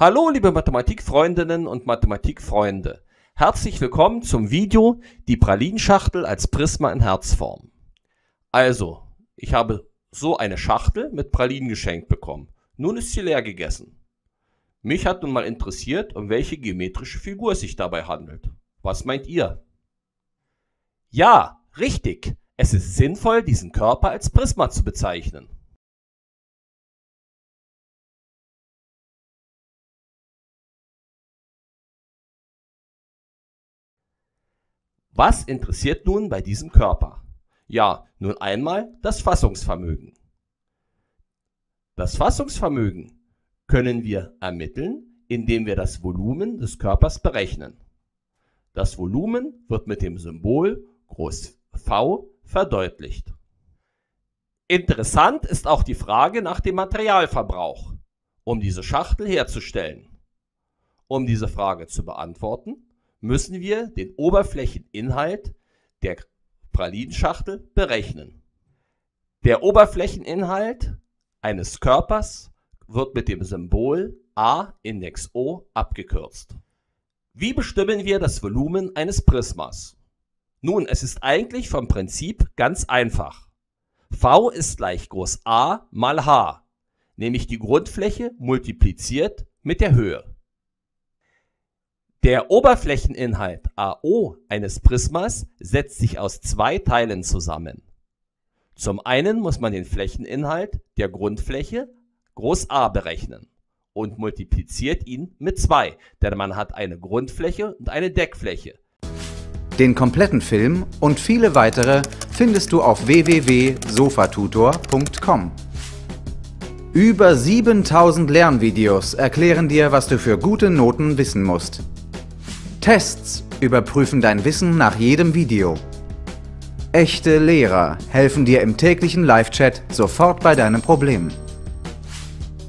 Hallo liebe Mathematikfreundinnen und Mathematikfreunde, herzlich willkommen zum Video Die Pralinschachtel als Prisma in Herzform. Also, ich habe so eine Schachtel mit Pralinen geschenkt bekommen. Nun ist sie leer gegessen. Mich hat nun mal interessiert, um welche geometrische Figur es sich dabei handelt. Was meint ihr? Ja, richtig! Es ist sinnvoll, diesen Körper als Prisma zu bezeichnen. Was interessiert nun bei diesem Körper? Ja, nun einmal das Fassungsvermögen. Das Fassungsvermögen können wir ermitteln, indem wir das Volumen des Körpers berechnen. Das Volumen wird mit dem Symbol V verdeutlicht. Interessant ist auch die Frage nach dem Materialverbrauch, um diese Schachtel herzustellen. Um diese Frage zu beantworten, müssen wir den Oberflächeninhalt der Pralinschachtel berechnen. Der Oberflächeninhalt eines Körpers wird mit dem Symbol A-Index-O abgekürzt. Wie bestimmen wir das Volumen eines Prismas? Nun, es ist eigentlich vom Prinzip ganz einfach. V ist gleich groß A mal H, nämlich die Grundfläche multipliziert mit der Höhe. Der Oberflächeninhalt AO eines Prismas setzt sich aus zwei Teilen zusammen. Zum einen muss man den Flächeninhalt der Grundfläche groß A berechnen und multipliziert ihn mit 2, denn man hat eine Grundfläche und eine Deckfläche. Den kompletten Film und viele weitere findest du auf www.sofatutor.com. Über 7000 Lernvideos erklären dir, was du für gute Noten wissen musst. Tests überprüfen dein Wissen nach jedem Video. Echte Lehrer helfen dir im täglichen Live-Chat sofort bei deinen Problemen.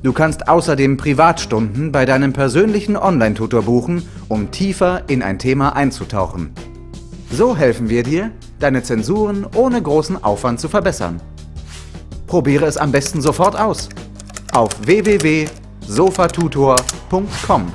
Du kannst außerdem Privatstunden bei deinem persönlichen Online-Tutor buchen, um tiefer in ein Thema einzutauchen. So helfen wir dir, deine Zensuren ohne großen Aufwand zu verbessern. Probiere es am besten sofort aus auf www.sofatutor.com.